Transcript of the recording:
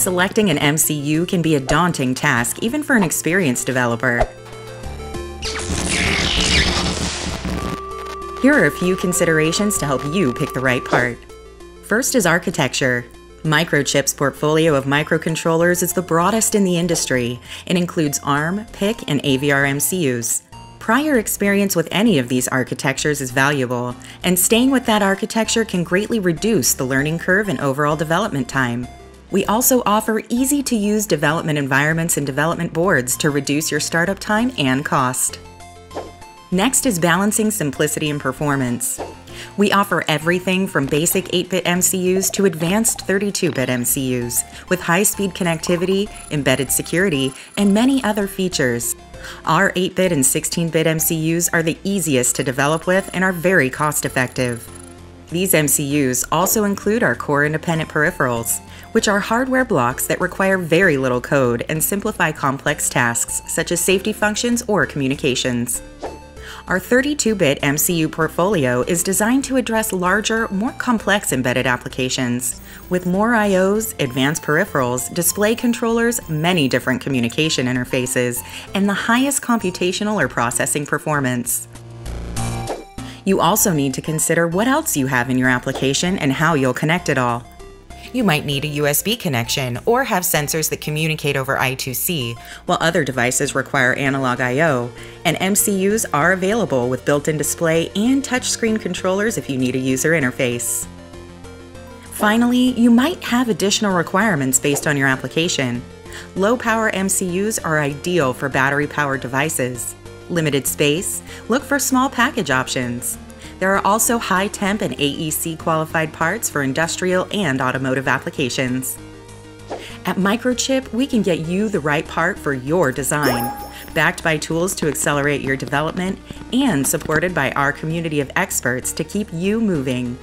Selecting an MCU can be a daunting task, even for an experienced developer. Here are a few considerations to help you pick the right part. First is architecture. Microchip's portfolio of microcontrollers is the broadest in the industry. It includes ARM, PIC, and AVR MCUs. Prior experience with any of these architectures is valuable, and staying with that architecture can greatly reduce the learning curve and overall development time. We also offer easy-to-use development environments and development boards to reduce your startup time and cost. Next is balancing simplicity and performance. We offer everything from basic 8-bit MCUs to advanced 32-bit MCUs, with high-speed connectivity, embedded security, and many other features. Our 8-bit and 16-bit MCUs are the easiest to develop with and are very cost-effective. These MCUs also include our core-independent peripherals, which are hardware blocks that require very little code and simplify complex tasks such as safety functions or communications. Our 32-bit MCU portfolio is designed to address larger, more complex embedded applications, with more I/Os, advanced peripherals, display controllers, many different communication interfaces, and the highest computational or processing performance. You also need to consider what else you have in your application and how you'll connect it all. You might need a USB connection or have sensors that communicate over I2C, while other devices require analog I/O, and MCUs are available with built-in display and touchscreen controllers if you need a user interface. Finally, you might have additional requirements based on your application. Low-power MCUs are ideal for battery-powered devices. Limited space? Look for small package options. There are also high-temp and AEC qualified parts for industrial and automotive applications. At Microchip, we can get you the right part for your design, backed by tools to accelerate your development and supported by our community of experts to keep you moving.